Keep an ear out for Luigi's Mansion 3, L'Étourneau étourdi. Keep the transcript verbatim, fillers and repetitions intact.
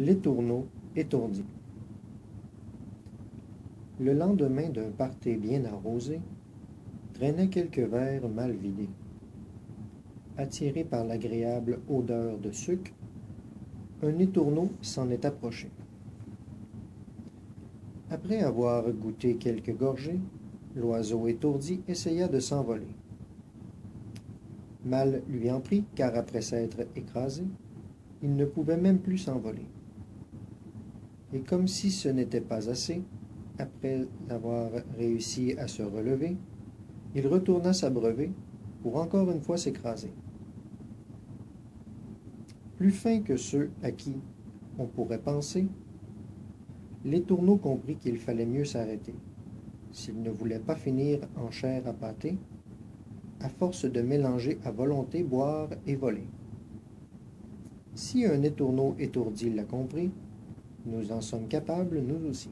L'étourneau étourdi. Le lendemain d'un party bien arrosé, traînaient quelques verres mal vidés. Attiré par l'agréable odeur de sucre, un étourneau s'en est approché. Après avoir goûté quelques gorgées, l'oiseau étourdi essaya de s'envoler. Mal lui en prit, car après s'être écrasé, il ne pouvait même plus s'envoler. Et comme si ce n'était pas assez, après avoir réussi à se relever, il retourna s'abreuver pour encore une fois s'écraser. Plus fin que ceux à qui on pourrait penser, l'étourneau comprit qu'il fallait mieux s'arrêter, s'il ne voulait pas finir en chair à pâté, à force de mélanger à volonté boire et voler. Si un étourneau étourdi l'a compris, nous en sommes capables, nous aussi.